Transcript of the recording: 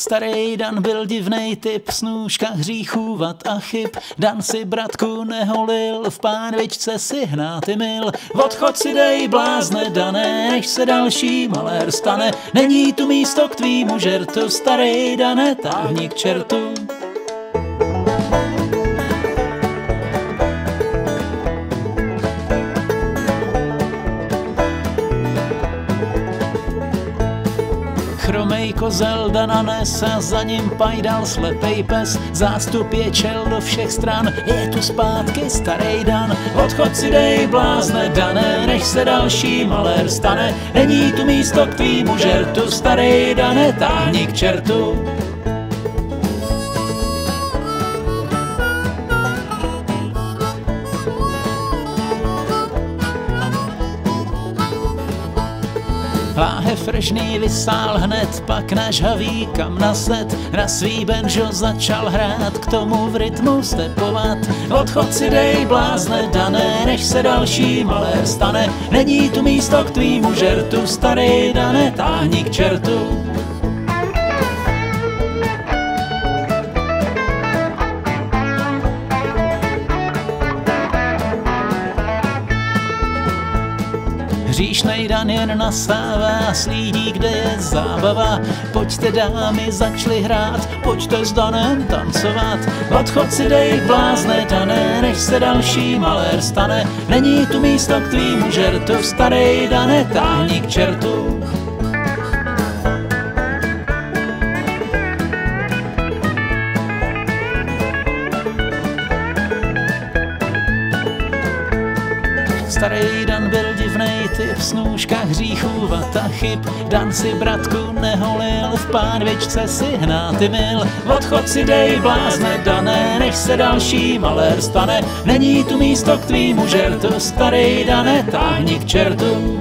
Starej Dan byl divnej typ, snůška hříchůvat a chyb. Dan si bratku neholil, v pánvičce si hnáty mil. Odchod si dej, blázne Dané, než se další malér stane. Není tu místo k tvýmu žertu, Starej Dané, táhni k čertu. Chromej kozel Dana nes a za ním pajdal slepej pes. Zástup je čel do všech stran, je tu zpátky Starej Dan. Odchod si dej, blázne Dané, než se další malér stane. Není tu místo k tvýmu žertu, Starej Dané, táhni k čertu. Láhev režný vysál hned, pak na žhavý kam na set. Na svý benžo začal hrát, k tomu v rytmu stepovat. Odchod si dej, blázne Dané, než se další malér stane. Není tu místo k tvýmu žertu, Starej Dané, táhni k čertu. Hříšnej Dan jen nastává, slídí, kde je zábava. Pojďte dámy, začli hrát, pojďte s Danem tancovat. Odchod si dej, blázne Dané, než se další malér stane. Není tu místo k tvýmu žertu, Starej Dané, táhni k čertu. Starej Dan byl divnej typ, snůška hříchůvat a chyb. Dan si bratku neholil, v pánvičce si hnáty mil. Odchod si dej, blázne Dané, než se další malér stane. Není tu místo k tvýmu žertu, Starej Dané, táhni k čertu.